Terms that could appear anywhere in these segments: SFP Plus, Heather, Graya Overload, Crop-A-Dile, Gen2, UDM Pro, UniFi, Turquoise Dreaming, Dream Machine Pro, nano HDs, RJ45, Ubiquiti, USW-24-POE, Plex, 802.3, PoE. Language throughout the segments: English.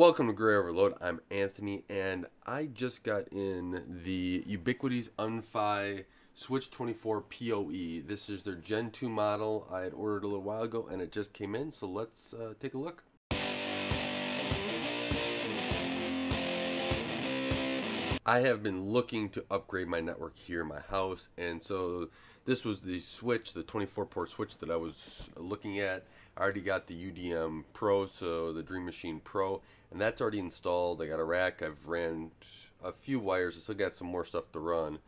Welcome to Gray Overload. I'm Anthony, and I just got in the Ubiquiti's UniFi Switch 24-POE. This is their Gen 2 model. I had ordered a little while ago, and it just came in, so let's take a look. I have been looking to upgrade my network here in my house, and so this was the switch, the 24-port switch that I was looking at. I already got the UDM Pro, so the Dream Machine Pro, and that's already installed. I got a rack, I've ran a few wires, I still got some more stuff to run,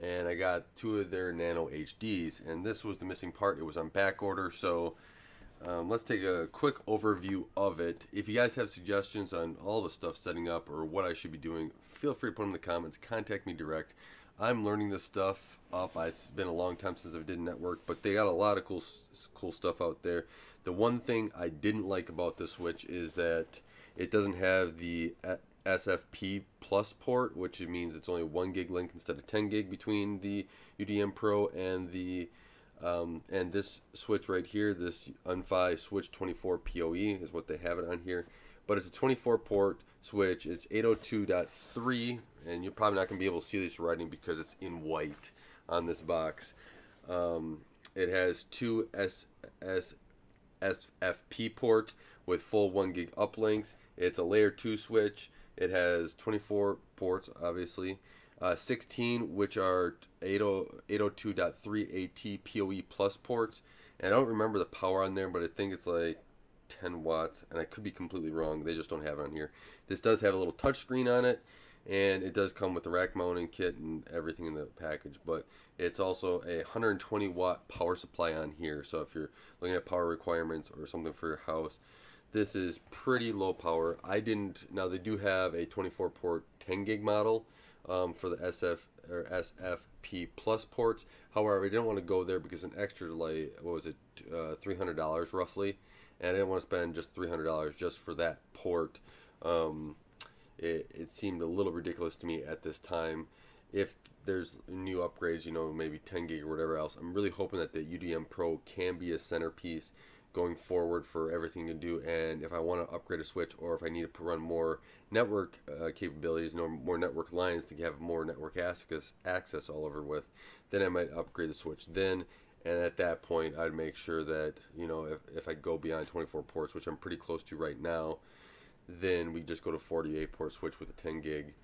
and I got two of their nano HDs, and this was the missing part. It was on back order, so let's take a quick overview of it. If you guys have suggestions on all the stuff setting up or what I should be doing, feel free to put them in the comments, contact me direct. I'm learning this stuff up. It's been a long time since I've did network, but they got a lot of cool stuff out there. The one thing I didn't like about this switch is that it doesn't have the SFP Plus port, which means it's only 1 gig link instead of 10 gig between the UDM Pro and the and this switch right here. This UniFi Switch 24-POE is what they have it on here. But it's a 24-port switch. It's 802.3, and you're probably not going to be able to see this writing because it's in white on this box. It has two SFP port with full 1 gig uplinks. It's a layer 2 switch. It has 24 ports, obviously. 16, which are 802.3 AT PoE plus ports. And I don't remember the power on there, but I think it's like 10 watts, and I could be completely wrong. They just don't have it on here. This does have a little touchscreen on it, and it does come with the rack mounting kit and everything in the package, but it's also a 120 watt power supply on here. So if you're looking at power requirements or something for your house, this is pretty low power. Now they do have a 24 port 10 gig model for the SFP plus ports. However, I didn't want to go there because an extra delay, what was it, $300 roughly, and I didn't want to spend just $300 just for that port. It seemed a little ridiculous to me at this time. If there's new upgrades, you know, maybe 10 gig or whatever else, I'm really hoping that the UDM Pro can be a centerpiece going forward for everything to do. And if I want to upgrade a switch, or if I need to run more network capabilities, more network lines to have more network access all over with, then I might upgrade the switch then. And at that point, I'd make sure that, you know, if I go beyond 24 ports, which I'm pretty close to right now, then we just go to 48 port switch with a 10 gig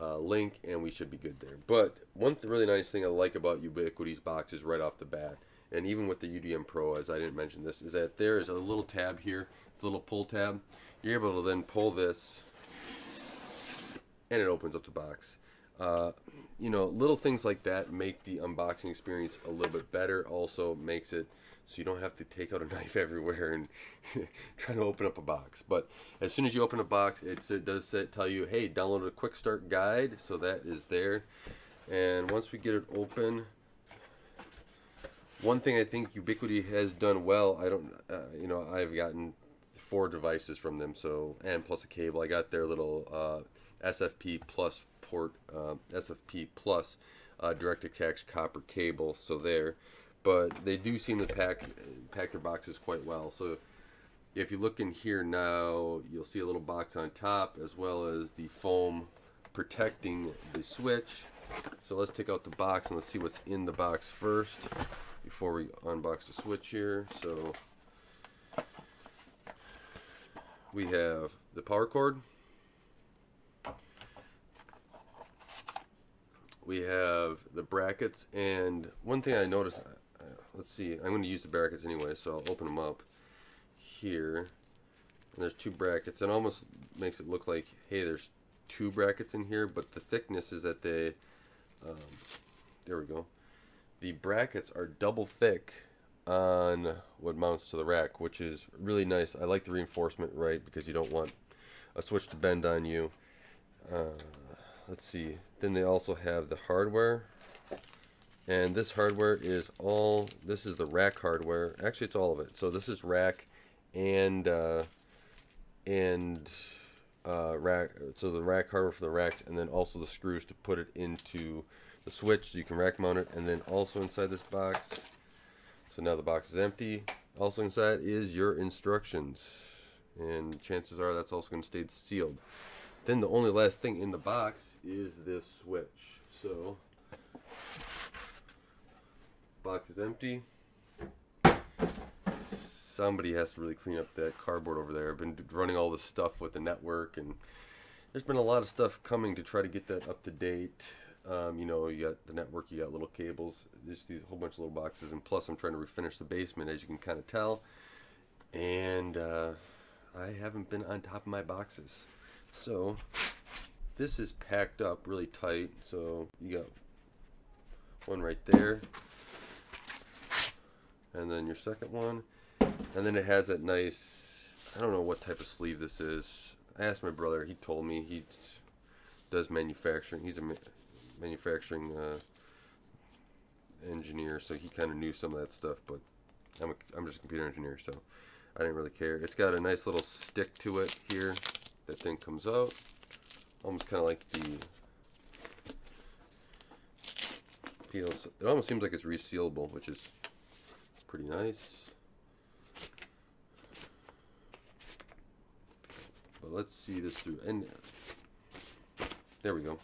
link, and we should be good there. But one really nice thing I like about Ubiquiti's boxes right off the bat, and even with the UDM Pro, as I didn't mention this, is that there is a little tab here. It's a little pull tab. You're able to then pull this, and it opens up the box. You know, little things like that make the unboxing experience a little bit better. Also makes it so you don't have to take out a knife everywhere and try to open up a box. But as soon as you open a box, it does tell you, hey, download a quick start guide. So that is there. And once we get it open, one thing I think Ubiquiti has done well, I don't, you know, I've gotten 4 devices from them, so, and plus a cable. I got their little SFP Plus port, SFP Plus direct attach copper cable, so there. But they do seem to pack their boxes quite well. So if you look in here now, you'll see a little box on top, as well as the foam protecting the switch. So let's take out the box and let's see what's in the box first before we unbox the switch here. So we have the power cord, we have the brackets, and one thing I noticed, let's see, I'm going to use the brackets anyway, so I'll open them up here, and there's 2 brackets. It almost makes it look like, hey, there's 2 brackets in here, but the thickness is that they, there we go, the brackets are double thick on what mounts to the rack, which is really nice. I like the reinforcement, right, because you don't want a switch to bend on you. Let's see, then they also have the hardware, and this hardware is all, this is the rack hardware, actually it's all of it. So this is rack and rack, so the rack hardware for the racks, and then also the screws to put it into the switch so you can rack mount it. And then also inside this box, so now the box is empty, also inside is your instructions. and chances are that's also going to stay sealed. Then the only last thing in the box is this switch. So box is empty. Somebody has to really clean up that cardboard over there. I've been running all this stuff with the network, and there's been a lot of stuff coming to try to get that up to date. You know, you got the network, you got little cables, just these whole bunch of little boxes, and plus I'm trying to refinish the basement, as you can kind of tell. And I haven't been on top of my boxes. So this is packed up really tight. So you got one right there, and then your second one, and then it has that nice, I don't know what type of sleeve this is. I asked my brother, he told me he does manufacturing. He's a manufacturing engineer, so he kind of knew some of that stuff, but I'm just a computer engineer, so I didn't really care. It's got a nice little stick to it here. That thing comes out almost kind of like the PLC. It almost seems like it's resealable, which is pretty nice. But let's see this through, and there we go.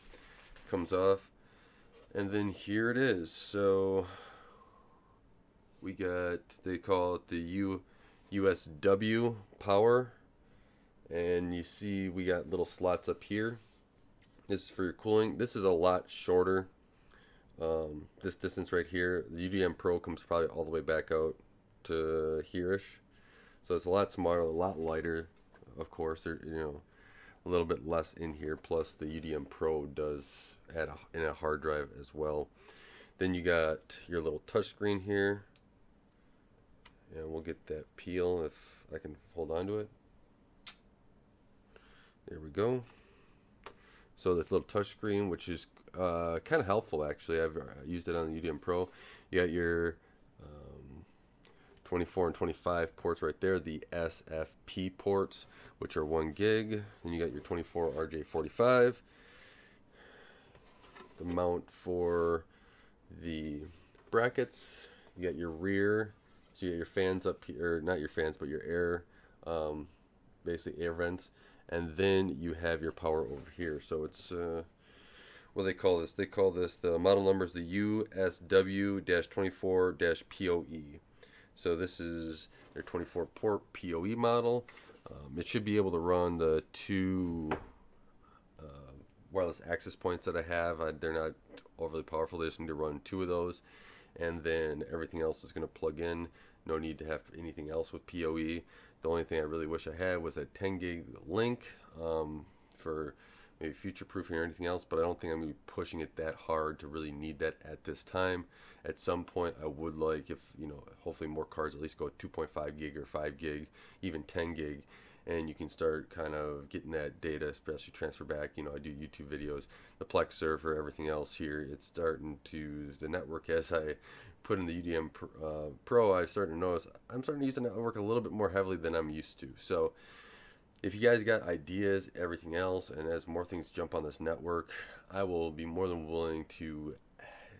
Comes off, and then here it is. So we got, they call it the USW power, and you see we got little slots up here. This is for your cooling. This is a lot shorter. This distance right here, the UDM Pro comes probably all the way back out to here-ish, so it's a lot smaller, a lot lighter. Of course, there, you know, a little bit less in here, plus the UDM Pro does add in a hard drive as well. Then you got your little touch screen here, and we'll get that peel if I can hold on to it. There we go. So this little touch screen, which is kind of helpful actually. I've used it on the UDM Pro. You got your 24 and 25 ports right there, the SFP ports, which are 1 gig. Then you got your 24 RJ45, the mount for the brackets. You got your rear, so you got your fans up here, or not your fans, but your air, basically air vents. And then you have your power over here. So it's, what do they call this? They call this, the model number is the USW-24-POE. So this is their 24 port PoE model. It should be able to run the two wireless access points that I have. They're not overly powerful. They just need to run 2 of those, and then everything else is going to plug in. No need to have anything else with PoE. The only thing I really wish I had was a 10 gig link for maybe future proofing or anything else, but I don't think I'm going to be pushing it that hard to really need that at this time. At some point I would like, if, you know, hopefully more cards at least go 2.5 gig or 5 gig, even 10 gig, and you can start kind of getting that data, especially transfer back. You know, I do YouTube videos, the Plex server, everything else here. It's starting to, the network, as I put in the UDM Pro, I started to notice I'm starting to use the network a little bit more heavily than I'm used to. So if you guys got ideas, everything else, and as more things jump on this network, I will be more than willing to,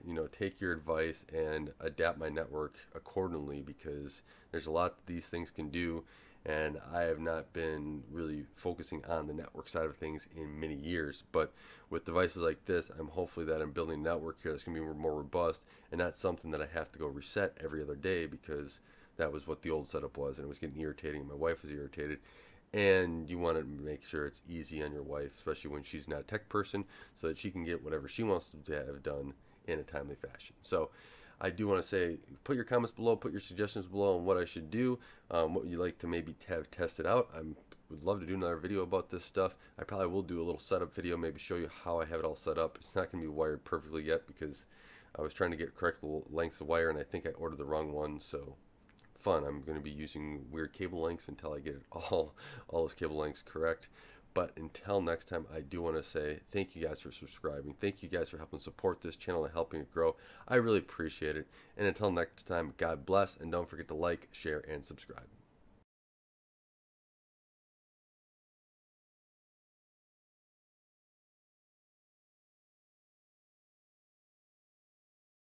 you know, take your advice and adapt my network accordingly, because there's a lot that these things can do, and I have not been really focusing on the network side of things in many years. But with devices like this, I'm hopefully that I'm building a network here that's going to be more robust and not something that I have to go reset every other day, because that was what the old setup was, and it was getting irritating. My wife was irritated. And you want to make sure it's easy on your wife, especially when she's not a tech person, so that she can get whatever she wants to have done in a timely fashion. So I do want to say, put your comments below, put your suggestions below on what I should do, what you'd like to maybe have tested out. I would love to do another video about this stuff. I probably will do a little setup video, maybe show you how I have it all set up. It's not going to be wired perfectly yet, because I was trying to get correct lengths of wire, and I think I ordered the wrong one. So fun, I'm going to be using weird cable lengths until I get it all those cable lengths correct. But until next time, I do want to say thank you guys for subscribing, thank you guys for helping support this channel and helping it grow. I really appreciate it. And until next time, God bless, and don't forget to like, share, and subscribe.